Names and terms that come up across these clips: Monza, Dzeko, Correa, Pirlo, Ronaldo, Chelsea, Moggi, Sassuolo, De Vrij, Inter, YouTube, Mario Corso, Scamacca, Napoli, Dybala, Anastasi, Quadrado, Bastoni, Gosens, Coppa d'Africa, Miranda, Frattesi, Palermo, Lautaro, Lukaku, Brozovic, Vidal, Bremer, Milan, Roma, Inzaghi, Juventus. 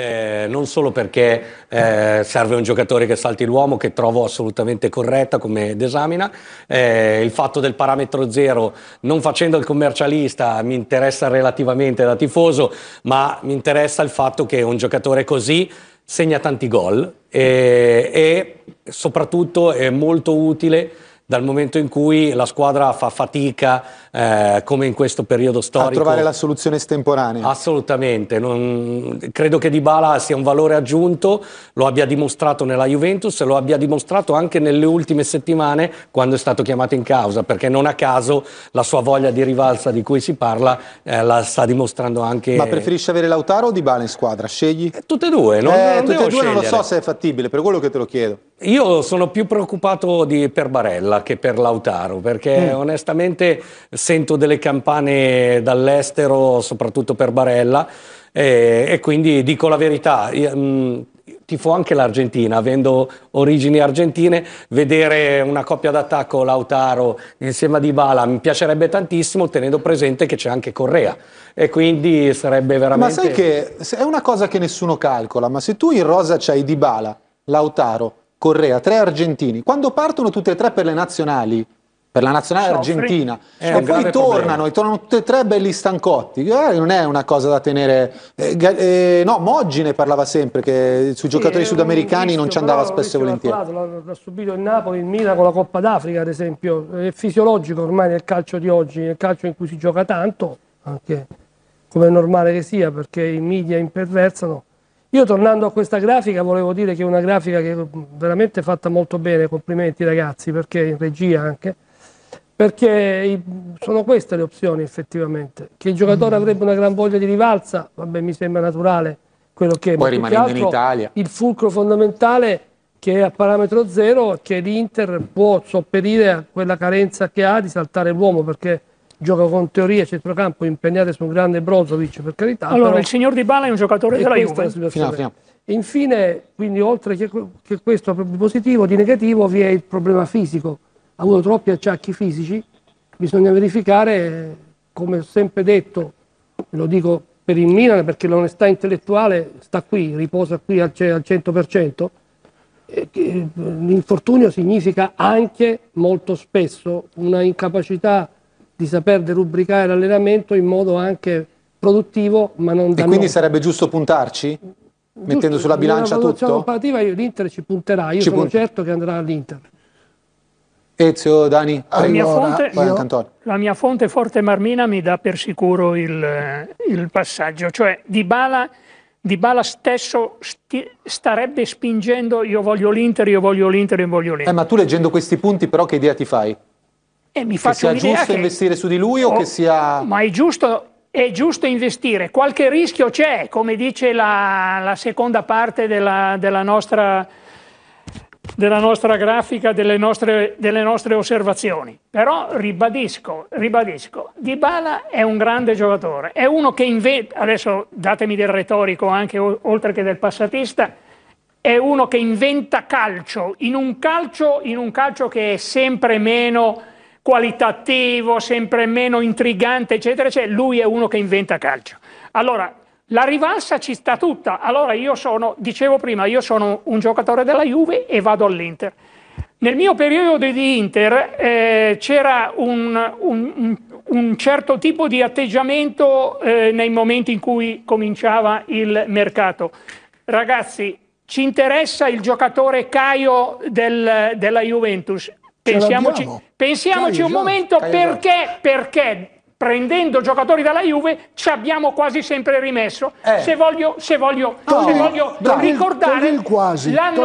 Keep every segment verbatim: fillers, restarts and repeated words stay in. Eh, non solo perché eh, serve un giocatore che salti l'uomo, che trovo assolutamente corretta come Desamina, eh, il fatto del parametro zero, non facendo il commercialista mi interessa relativamente da tifoso, ma mi interessa il fatto che un giocatore così segna tanti gol e, e soprattutto è molto utile dal momento in cui la squadra fa fatica, eh, come in questo periodo storico, a trovare la soluzione estemporanea. Assolutamente. Non, credo che Dybala sia un valore aggiunto, lo abbia dimostrato nella Juventus e lo abbia dimostrato anche nelle ultime settimane quando è stato chiamato in causa, perché non a caso la sua voglia di rivalsa di cui si parla eh, la sta dimostrando anche... Ma preferisci avere Lautaro o Dybala in squadra? Scegli? Eh, tutte e due. Non, eh, non tutte e due scegliere. Non lo so se è fattibile, per quello che te lo chiedo. Io sono più preoccupato di, per Barella che per Lautaro, perché mm. onestamente sento delle campane dall'estero, soprattutto per Barella, e, e quindi dico la verità. Io, mh, tifo anche l'Argentina, avendo origini argentine, vedere una coppia d'attacco Lautaro insieme a Dybala mi piacerebbe tantissimo, tenendo presente che c'è anche Correa e quindi sarebbe veramente... Ma sai che è una cosa che nessuno calcola, ma se tu in rosa c'hai Dybala, Lautaro, Correa, tre argentini, quando partono tutti e tre per le nazionali, per la nazionale Soffri. argentina, eh, e poi tornano, e tornano tutti e tre belli stancotti, eh, non è una cosa da tenere, eh, eh, no, Moggi ne parlava sempre, che sui giocatori sì, sudamericani rischio, non ci andava spesso e volentieri. L'ha subito il Napoli, il Milan con la Coppa d'Africa ad esempio, è fisiologico ormai nel calcio di oggi, nel calcio in cui si gioca tanto, anche come è normale che sia, perché i media imperversano. Io tornando a questa grafica volevo dire che è una grafica che è veramente fatta molto bene, complimenti ragazzi, perché in regia anche, perché sono queste le opzioni effettivamente, che il giocatore avrebbe una gran voglia di rivalsa, vabbè mi sembra naturale quello che è, poi rimanendo in Italia il fulcro fondamentale che è a parametro zero, che l'Inter può sopperire a quella carenza che ha di saltare l'uomo, perché gioca con teoria centrocampo impegnate su un grande Brozovic, per carità. Allora però... il signor Dybala è un giocatore della Juve. Fino, fino. Infine, quindi oltre che, che questo di positivo, di negativo vi è il problema fisico. Ha avuto troppi acciacchi fisici, bisogna verificare, come ho sempre detto, lo dico per il Milan perché l'onestà intellettuale sta qui, riposa qui al, al cento per cento. L'infortunio significa anche molto spesso una incapacità di saper derubricare l'allenamento in modo anche produttivo, ma non da... E quindi sarebbe giusto puntarci? Giusto, mettendo sulla bilancia tutto? Io l'Inter ci punterà, io ci sono pun certo che andrà all'Inter. Ezio, Dani, la mia, fonte, io, la mia fonte Forte Marmina mi dà per sicuro il, il passaggio, cioè Dybala, Dybala stesso sti, starebbe spingendo io voglio l'Inter, io voglio l'Inter, io voglio l'Inter. Eh, ma tu leggendo questi punti però che idea ti fai? E mi faccio che sia giusto che... investire su di lui o oh, che sia... Ma è giusto, è giusto investire, qualche rischio c'è, come dice la, la seconda parte della, della, nostra, della nostra grafica, delle nostre, delle nostre osservazioni. Però ribadisco, ribadisco, Dybala è un grande giocatore, è uno che inventa, adesso datemi del retorico anche oltre che del passatista, è uno che inventa calcio, in un calcio, in un calcio che è sempre meno... qualitativo, sempre meno intrigante, eccetera, eccetera, lui è uno che inventa calcio. Allora, la rivalsa ci sta tutta, allora io sono, dicevo prima, io sono un giocatore della Juve e vado all'Inter. Nel mio periodo di Inter eh, c'era un, un, un certo tipo di atteggiamento eh, nei momenti in cui cominciava il mercato. Ragazzi, ci interessa il giocatore Caio del, della Juventus? Pensiamoci, pensiamoci un momento, perché, perché prendendo giocatori dalla Juve ci abbiamo quasi sempre rimesso. Eh. Se voglio, se voglio, no, se voglio dai, ricordare l'anno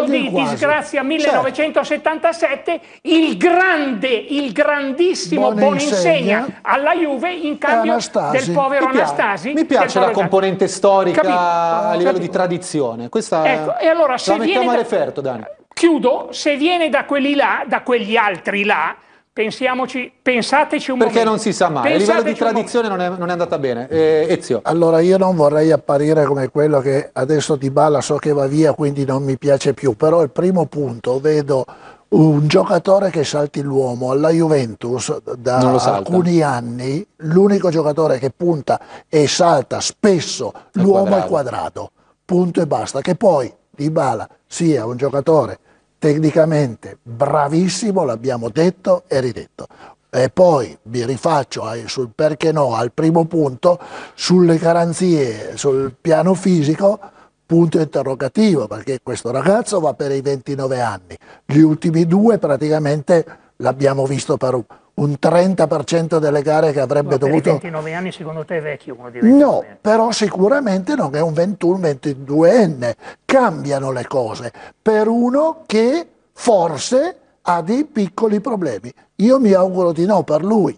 di quasi. disgrazia millenovecentosettantasette, certo. il grande, il grandissimo Boninsegna alla Juve in cambio Anastasi. del povero mi Anastasi. Mi piace la componente storica capito? a livello capito. di tradizione. Questa ecco, e allora, se la mettiamo a referto, Dani. Chiudo, se viene da quelli là, da quegli altri là, pensiamoci, pensateci un Perché momento. Perché non si sa mai, pensateci a livello di tradizione non è, non è andata bene. Eh, Ezio. Allora io non vorrei apparire come quello che adesso Dybala so che va via, quindi non mi piace più, però il primo punto vedo un giocatore che salti l'uomo alla Juventus da alcuni anni, l'unico giocatore che punta e salta spesso l'uomo è Quadrado. punto e basta. Che poi Dybala sia un giocatore tecnicamente bravissimo, l'abbiamo detto e ridetto. E poi vi rifaccio sul perché no al primo punto, sulle garanzie, sul piano fisico, punto interrogativo, perché questo ragazzo va per i ventinove anni, gli ultimi due praticamente l'abbiamo visto per un trenta per cento delle gare che avrebbe dovuto... Ma per i ventinove anni secondo te è vecchio uno di ventinove? No, però sicuramente non è un ventuno ventiduenne, cambiano le cose per uno che forse ha dei piccoli problemi. Io mi auguro di no per lui,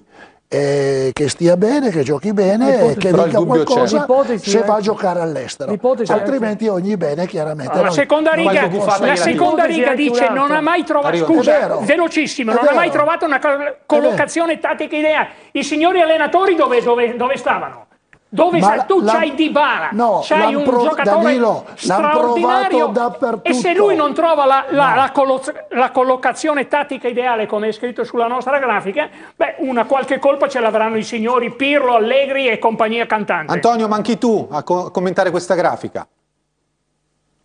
eh, che stia bene, che giochi bene e che dica qualcosa se va a giocare all'estero, altrimenti ogni bene chiaramente. Allora, la seconda riga, la seconda riga dice non ha mai trovato, scusa, velocissimo, non ha mai trovato una collocazione tattica ideale. I signori allenatori dove, dove, dove stavano? Dove la, tu c'hai Dybala, no, c'hai un giocatore Danilo, straordinario e se lui non trova la, la, no. la, collo la collocazione tattica ideale, come è scritto sulla nostra grafica, beh, una qualche colpa ce l'avranno i signori Pirlo, Allegri e compagnia cantante. Antonio, ma anche tu a co commentare questa grafica.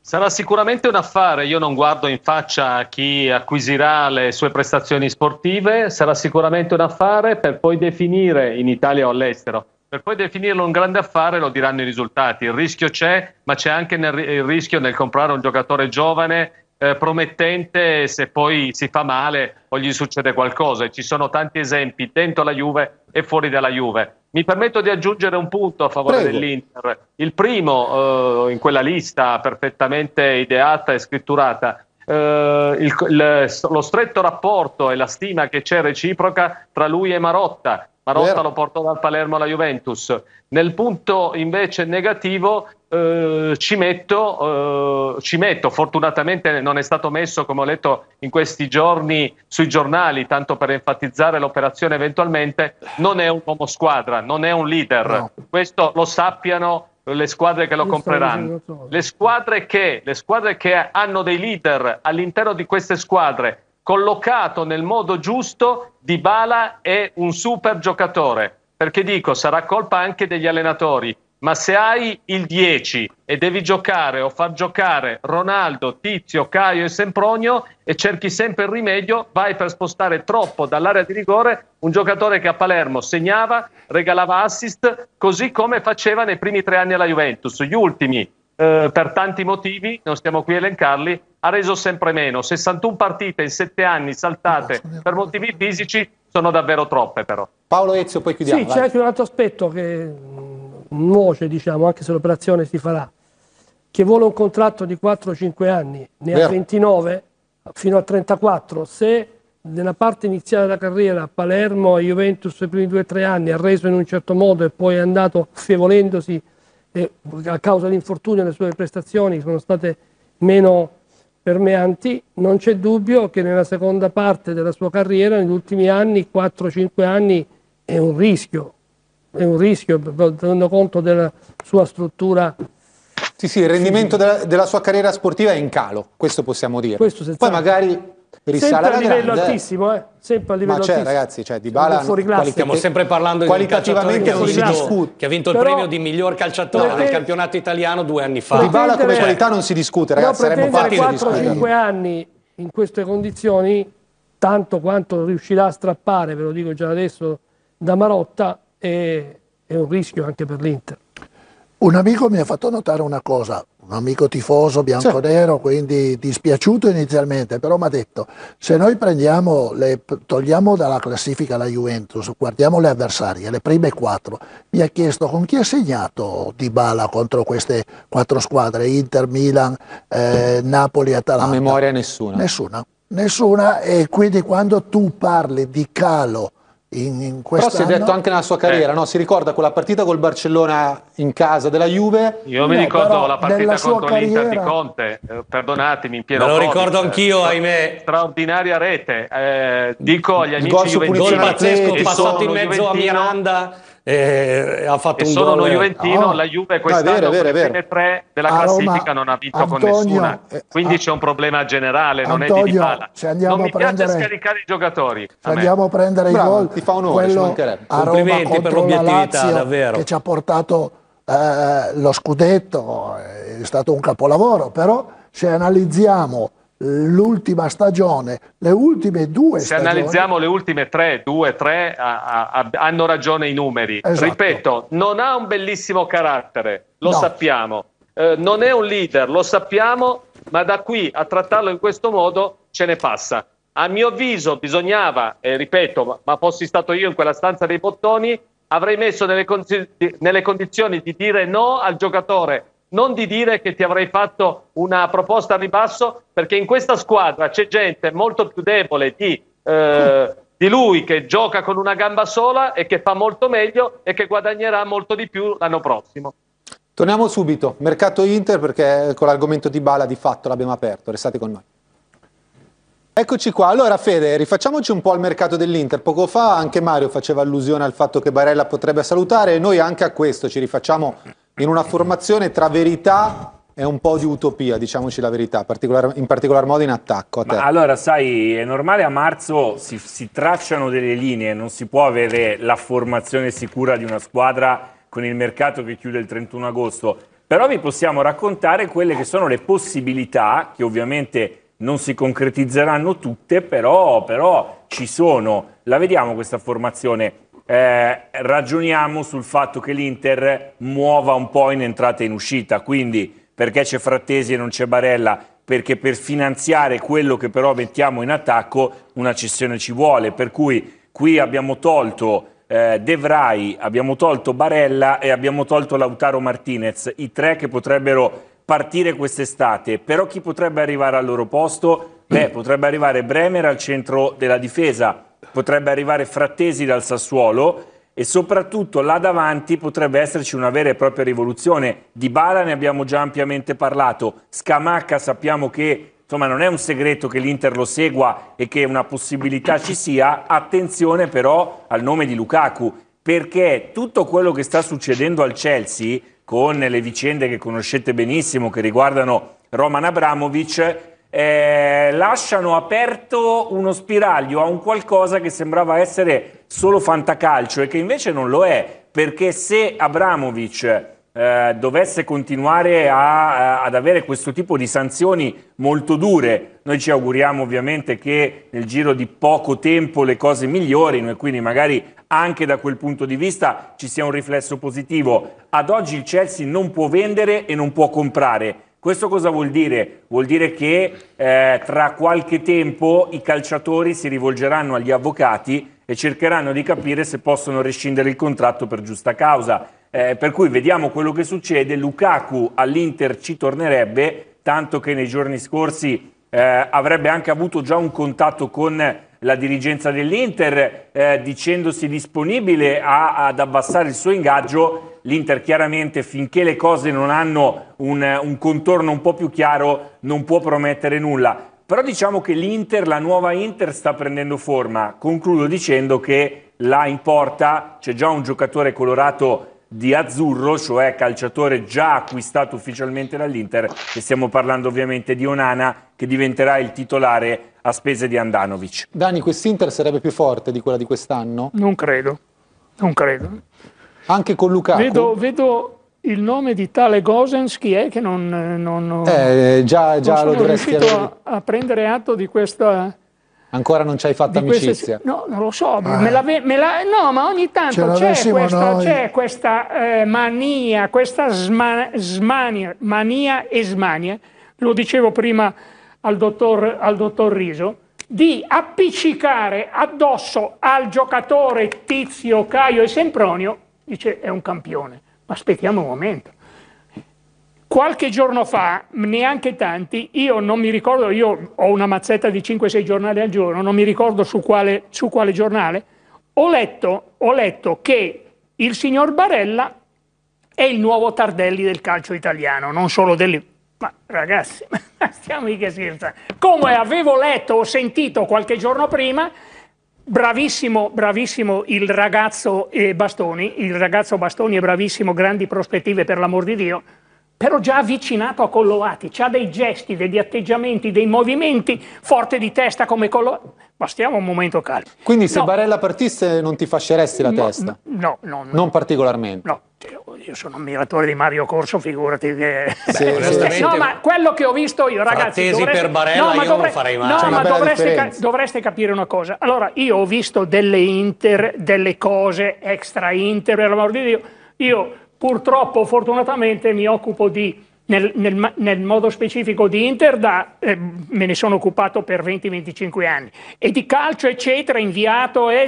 Sarà sicuramente un affare, io non guardo in faccia a chi acquisirà le sue prestazioni sportive, sarà sicuramente un affare per poi definire in Italia o all'estero. Per poi definirlo un grande affare lo diranno i risultati. Il rischio c'è, ma c'è anche nel, il rischio nel comprare un giocatore giovane, eh, promettente, se poi si fa male o gli succede qualcosa. Ci sono tanti esempi dentro la Juve e fuori dalla Juve. Mi permetto di aggiungere un punto a favore dell'Inter. Il primo, eh, in quella lista perfettamente ideata e scritturata, eh, il, il, lo stretto rapporto e la stima che c'è reciproca tra lui e Marotta. Marotta lo portò dal Palermo alla Juventus. Nel punto invece negativo eh, ci, metto, eh, ci metto, fortunatamente non è stato messo, come ho letto in questi giorni sui giornali, tanto per enfatizzare l'operazione eventualmente, non è un uomo squadra, non è un leader. No. Questo lo sappiano le squadre che lo compreranno. Le squadre che, le squadre che hanno dei leader all'interno di queste squadre, collocato nel modo giusto, Dybala è un super giocatore, perché dico, sarà colpa anche degli allenatori, ma se hai il dieci e devi giocare o far giocare Ronaldo, Tizio, Caio e Sempronio e cerchi sempre il rimedio, vai per spostare troppo dall'area di rigore un giocatore che a Palermo segnava, regalava assist, così come faceva nei primi tre anni alla Juventus. Gli ultimi, eh, per tanti motivi, non stiamo qui a elencarli, ha reso sempre meno. sessantuno partite in sette anni saltate per motivi fisici sono davvero troppe però. Paolo Ezio, poi chiudiamo. Sì, c'è anche un altro aspetto che nuoce, diciamo, anche se l'operazione si farà, che vuole un contratto di quattro cinque anni, ne Vero. ha ventinove fino a trentaquattro, se nella parte iniziale della carriera a Palermo e Juventus i primi due tre anni ha reso in un certo modo e poi è andato affievolendosi e a causa dell'infortunio le sue prestazioni sono state meno permeanti, non c'è dubbio che nella seconda parte della sua carriera, negli ultimi anni, quattro cinque anni, è un rischio, è un rischio, tenendo conto della sua struttura. Sì, sì, il rendimento della, della sua carriera sportiva è in calo, questo possiamo dire. Questo Poi magari... Sempre a livello altissimo, eh? Sempre a livello altissimo. Ma c'è, ragazzi, cioè, Dybala, stiamo sempre parlando di un calciatore che ha vinto il premio di miglior calciatore del campionato italiano due anni fa. Dybala come qualità non si discute, ragazzi, saremmo fatti di discutere. quattro cinque anni in queste condizioni, tanto quanto riuscirà a strappare, ve lo dico già adesso, da Marotta, è, è un rischio anche per l'Inter. Un amico mi ha fatto notare una cosa, un amico tifoso bianconero, sì, quindi dispiaciuto inizialmente, però mi ha detto, se noi prendiamo le, togliamo dalla classifica la Juventus, guardiamo le avversarie, le prime quattro, mi ha chiesto con chi ha segnato Dybala contro queste quattro squadre, Inter, Milan, eh, Napoli, Atalanta. A memoria nessuna. Nessuna, nessuna, e quindi quando tu parli di calo, In, in però si è detto anche nella sua carriera, eh. no? Si ricorda quella partita col Barcellona in casa della Juve? Io mi no, ricordo la partita contro l'Inter di Conte, eh, perdonatemi, in pieno. Me lo Covid, ricordo anch'io, eh, ahimè. Straordinaria rete, eh, dico agli amici juventini. Gol pazzesco, passato in mezzo a Miranda. Eh, ha fatto e un sono uno juventino, oh, la Juve quest'anno per le tre della a classifica Roma, non ha vinto Antonio, con nessuna, quindi eh, c'è un problema generale, Antonio, non è di Dybala. Non mi prendere, piace scaricare i giocatori, se andiamo a prendere i gol ti fa onore, quello a Roma complimenti per l'obiettività, davvero, che ci ha portato eh, lo scudetto è stato un capolavoro, però se analizziamo l'ultima stagione, le ultime due se stagioni... Se analizziamo le ultime tre, due, tre, a, a, hanno ragione i numeri. Esatto. Ripeto, non ha un bellissimo carattere, lo no. sappiamo. Eh, non è un leader, lo sappiamo, ma da qui a trattarlo in questo modo ce ne passa. A mio avviso bisognava, eh, ripeto, ma, ma fossi stato io in quella stanza dei bottoni, avrei messo nelle, con nelle condizioni di dire no al giocatore, non di dire che ti avrei fatto una proposta a ribasso, perché in questa squadra c'è gente molto più debole di, eh, di lui, che gioca con una gamba sola e che fa molto meglio e che guadagnerà molto di più l'anno prossimo. Torniamo subito, mercato Inter, perché con l'argomento Dybala di fatto l'abbiamo aperto, restate con noi. Eccoci qua, allora Fede, rifacciamoci un po' al mercato dell'Inter. Poco fa anche Mario faceva allusione al fatto che Barella potrebbe salutare e noi anche a questo ci rifacciamo in una formazione tra verità e un po' di utopia, diciamoci la verità, particolar, in particolar modo in attacco. A te. Ma allora sai, è normale, a marzo si, si tracciano delle linee, non si può avere la formazione sicura di una squadra con il mercato che chiude il trentuno agosto, però vi possiamo raccontare quelle che sono le possibilità, che ovviamente... non si concretizzeranno tutte, però, però ci sono. La vediamo questa formazione. Eh, ragioniamo sul fatto che l'Inter muova un po' in entrata e in uscita. Quindi perché c'è Frattesi e non c'è Barella? Perché per finanziare quello che però mettiamo in attacco una cessione ci vuole. Per cui qui abbiamo tolto eh, De Vrij, abbiamo tolto Barella e abbiamo tolto Lautaro Martinez. I tre che potrebbero... partire quest'estate, però chi potrebbe arrivare al loro posto? Beh, potrebbe arrivare Bremer al centro della difesa, potrebbe arrivare Frattesi dal Sassuolo e soprattutto là davanti potrebbe esserci una vera e propria rivoluzione. Dybala ne abbiamo già ampiamente parlato, Scamacca sappiamo che, insomma, non è un segreto che l'Inter lo segua e che una possibilità ci sia. Attenzione però al nome di Lukaku, perché tutto quello che sta succedendo al Chelsea, con le vicende che conoscete benissimo che riguardano Roman Abramovic, eh, lasciano aperto uno spiraglio a un qualcosa che sembrava essere solo fantacalcio e che invece non lo è, perché se Abramovic eh, dovesse continuare a, a, ad avere questo tipo di sanzioni molto dure, noi ci auguriamo ovviamente che nel giro di poco tempo le cose migliorino e quindi magari anche da quel punto di vista ci sia un riflesso positivo. Ad oggi il Chelsea non può vendere e non può comprare. Questo cosa vuol dire? Vuol dire che eh, tra qualche tempo i calciatori si rivolgeranno agli avvocati e cercheranno di capire se possono rescindere il contratto per giusta causa. Eh, per cui vediamo quello che succede. Lukaku all'Inter ci tornerebbe, tanto che nei giorni scorsi eh, avrebbe anche avuto già un contatto con la dirigenza dell'Inter, eh, dicendosi disponibile a, ad abbassare il suo ingaggio. L'Inter chiaramente, finché le cose non hanno un, un contorno un po' più chiaro, non può promettere nulla. Però diciamo che l'Inter, la nuova Inter, sta prendendo forma. Concludo dicendo che là in porta c'è già un giocatore colorato di azzurro, cioè calciatore già acquistato ufficialmente dall'Inter, e stiamo parlando ovviamente di Onana, che diventerà il titolare a spese di Andanovic. Dani, quest'Inter sarebbe più forte di quella di quest'anno? Non credo, non credo. Anche con Lukaku? Vedo, vedo il nome di tale Gosens, chi è che non, non, eh, già, già non sono riuscito a, a prendere atto di questa... Ancora non ci hai fatto amicizia? Queste, no, non lo so, ah. me la, me la, no, ma ogni tanto c'è questa, questa eh, mania, questa sma, smania, mania e smania, lo dicevo prima al dottor, al dottor Riso, di appiccicare addosso al giocatore Tizio, Caio e Sempronio, dice è un campione, ma aspettiamo un momento. Qualche giorno fa, neanche tanti, io non mi ricordo, io ho una mazzetta di cinque sei giornali al giorno, non mi ricordo su quale, su quale giornale, ho letto, ho letto che il signor Barella è il nuovo Tardelli del calcio italiano, non solo del... Ma ragazzi, ma stiamo mica scherzando. Come avevo letto o sentito qualche giorno prima, bravissimo, bravissimo il ragazzo eh, Bastoni, il ragazzo Bastoni è bravissimo, grandi prospettive per l'amor di Dio, però già avvicinato a Collovati, c'ha dei gesti, degli atteggiamenti, dei movimenti, forte di testa come Collovati. ma stiamo un momento calmo. Quindi se no, Barella partisse non ti fasceresti la no, testa? No, no, no. Non particolarmente? No, io sono ammiratore di Mario Corso, figurati che... Sì, Beh, no, ma quello che ho visto io, ragazzi... Frattesi dovreste... per Barella no, io dovre... non lo farei mai. No, ma dovreste, ca... dovreste capire una cosa. Allora, io ho visto delle Inter, delle cose extra Inter, per l'amor di Dio. Io purtroppo, fortunatamente, mi occupo di... Nel, nel, nel modo specifico di Inter da, eh, me ne sono occupato per venti venticinque anni, e di calcio eccetera, inviato e,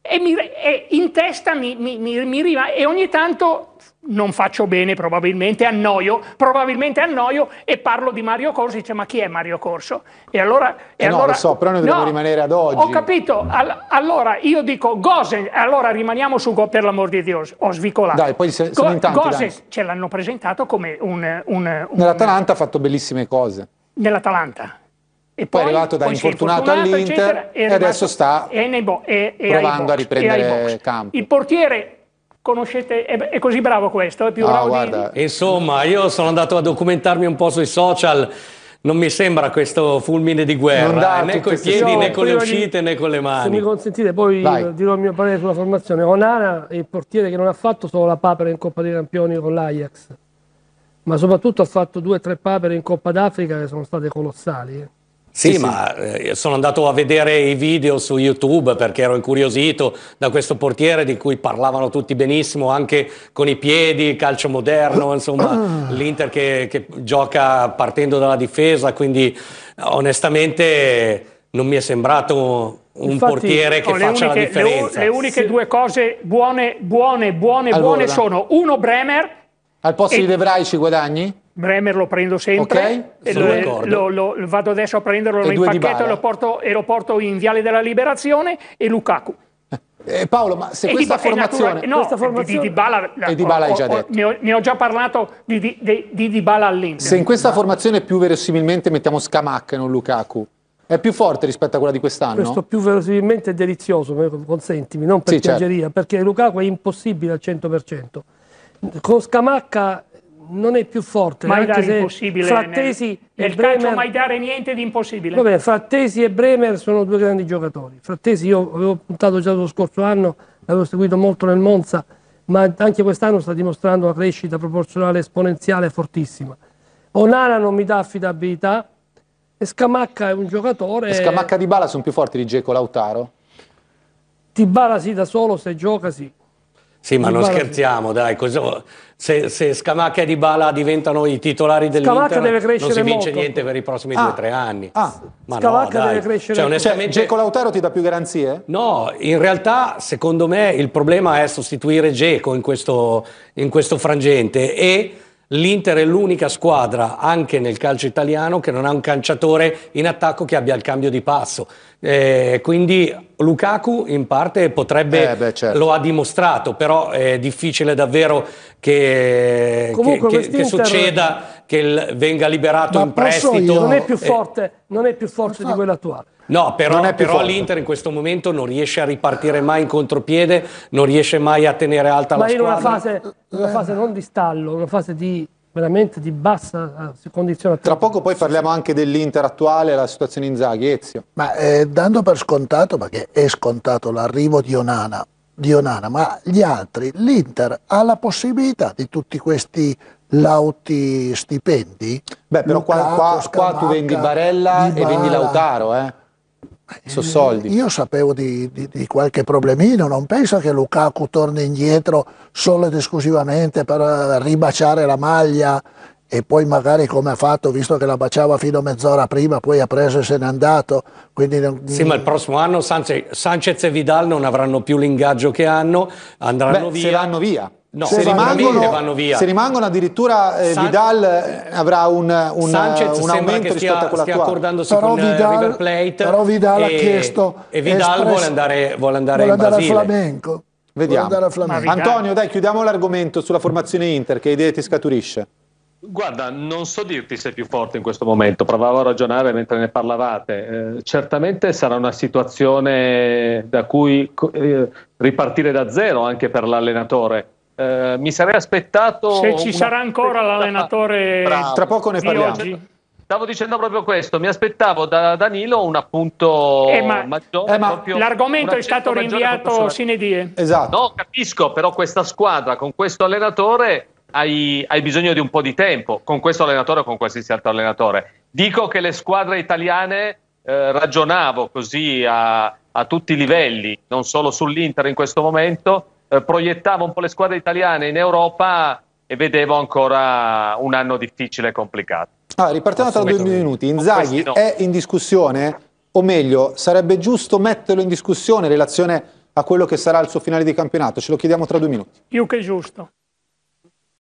e, mi, e in testa mi, mi, mi, mi rimane, e ogni tanto non faccio bene, probabilmente annoio, probabilmente annoio e parlo di Mario Corso e dice: ma chi è Mario Corso? E allora, eh e no, allora lo so, però noi dobbiamo no, rimanere ad oggi. Ho capito, al, allora io dico Gosens, allora rimaniamo su Go, per l'amor di Dio, ho svicolato. Dai, poi se, sono in tanti, Gosens ce l'hanno presentato come un... un, un Nell'Atalanta ha fatto bellissime cose. Nell'Atalanta. E poi, poi è arrivato da infortunato all'Inter e arrivato, adesso sta e nei e, e provando box, a riprendere e campo. Il portiere... Conoscete, è così bravo questo, è più no, bravo di... Insomma, io sono andato a documentarmi un po' sui social, non mi sembra questo fulmine di guerra, né con i piedi, né con le uscite, né con le mani. Se mi consentite, poi Vai. dirò il mio parere sulla formazione. Onana è il portiere che non ha fatto solo la papera in Coppa dei Campioni con l'Ajax, ma soprattutto ha fatto due o tre papere in Coppa d'Africa che sono state colossali, eh. Sì, sì, ma eh, sono andato a vedere i video su YouTube perché ero incuriosito da questo portiere di cui parlavano tutti benissimo, anche con i piedi, calcio moderno, insomma, l'Inter che, che gioca partendo dalla difesa, quindi onestamente non mi è sembrato un Infatti, portiere che no, faccia uniche, la differenza. Le, le uniche sì. due cose buone, buone, buone, allora. buone sono, uno, Bremer. Al posto e... di De Vrij ci guadagni? Bremer lo prendo sempre, okay, e lo, lo, lo, lo, vado adesso a prenderlo e in pacchetto e lo, porto, e lo porto in Viale della Liberazione, e Lukaku. Eh, Paolo, ma se questa formazione, natura, no, questa formazione... Di, di Dybala, e Dybala ho, hai già detto. Ho, ne, ho, ne ho già parlato di, di, di, di Dybala all'Inter. Se in questa formazione più verosimilmente mettiamo Scamacca e non Lukaku, è più forte rispetto a quella di quest'anno? Questo più verosimilmente è delizioso, consentimi, non per piaggeria, sì, certo. perché Lukaku è impossibile al cento per cento. Con Scamacca... non è più forte, mai anche dare se Frattesi nel, nel e Bremer, calcio mai dare niente di impossibile. Vabbè, Frattesi e Bremer sono due grandi giocatori. Frattesi io avevo puntato già lo scorso anno, l'avevo seguito molto nel Monza, ma anche quest'anno sta dimostrando una crescita proporzionale esponenziale fortissima. Onana non mi dà affidabilità e Scamacca è un giocatore... E Scamacca e Dybala sono più forti di Dzeko, Lautaro? Dybala sì, da solo, se gioca sì. Sì, ma non scherziamo, dai, così, se, se Scamacca e Dybala diventano i titolari dell'Inter non si vince molto. niente per i prossimi ah, due o tre anni. Ah, ma Scamacca no, deve dai. crescere. Cioè, onestamente, cioè, Dzeko Lautaro ti dà più garanzie? No, in realtà secondo me il problema è sostituire Dzeko in questo, in questo frangente, e l'Inter è l'unica squadra anche nel calcio italiano che non ha un calciatore in attacco che abbia il cambio di passo, eh, quindi Lukaku in parte potrebbe, eh beh, certo. lo ha dimostrato, però è difficile davvero che, Comunque, che, che succeda che il, venga liberato Ma in prestito io. non è più forte, eh, non è più forte di quella attuale. No, però, però l'Inter in questo momento non riesce a ripartire mai in contropiede, non riesce mai a tenere alta Ma la squadra. Ma in una fase, una fase non di stallo, una fase di veramente di bassa condizione. Tra poco poi parliamo anche dell'Inter attuale, la situazione Inzaghi, Ezio. Ma eh, dando per scontato, perché è scontato l'arrivo di Onana, di Onana, ma gli altri, l'Inter ha la possibilità di tutti questi lauti stipendi? Beh, però Lukaku, qua, qua, qua tu vendi Barella e vendi Lautaro, eh? So soldi. Io sapevo di, di, di qualche problemino, non penso che Lukaku torni indietro solo ed esclusivamente per ribaciare la maglia e poi magari, come ha fatto, visto che la baciava fino a mezz'ora prima, poi ha preso e se n'è andato. Quindi... Sì, ma il prossimo anno Sanchez, Sanchez e Vidal non avranno più l'ingaggio che hanno, andranno Beh, via. Se vanno via. No, se, se, rimangono, via, vanno via. se rimangono addirittura eh, San... Vidal avrà un, un, Sanchez un aumento rispetto stia, a quella attuale. accordandosi però con Vidal, River Plate. Però Vidal e, ha chiesto... E Vidal vuole andare, vuole andare vuole in andare Brasile. Flamenco. Vediamo. Vuole andare a Flamenco. Vidal... Antonio, dai, chiudiamo l'argomento sulla formazione Inter, che idee ti scaturisce? Guarda, non so dirti se è più forte in questo momento, provavo a ragionare mentre ne parlavate. Eh, certamente sarà una situazione da cui eh, ripartire da zero anche per l'allenatore. Eh, mi sarei aspettato... Se ci sarà ancora l'allenatore... Tra poco ne parliamo. Oggi. Stavo dicendo proprio questo, mi aspettavo da Danilo un appunto eh, ma, maggiore. Eh, ma l'argomento è stato rinviato sine die. Esatto. No, capisco, però questa squadra con questo allenatore hai, hai bisogno di un po' di tempo, con questo allenatore o con qualsiasi altro allenatore. Dico che le squadre italiane, eh, ragionavo così a, a tutti i livelli, non solo sull'Inter in questo momento, eh, proiettavo un po' le squadre italiane in Europa e vedevo ancora un anno difficile e complicato. Ah, ripartiamo tra due minuti. Inzaghi no. è in discussione, o meglio, sarebbe giusto metterlo in discussione in relazione a quello che sarà il suo finale di campionato? Ce lo chiediamo tra due minuti. Più che giusto.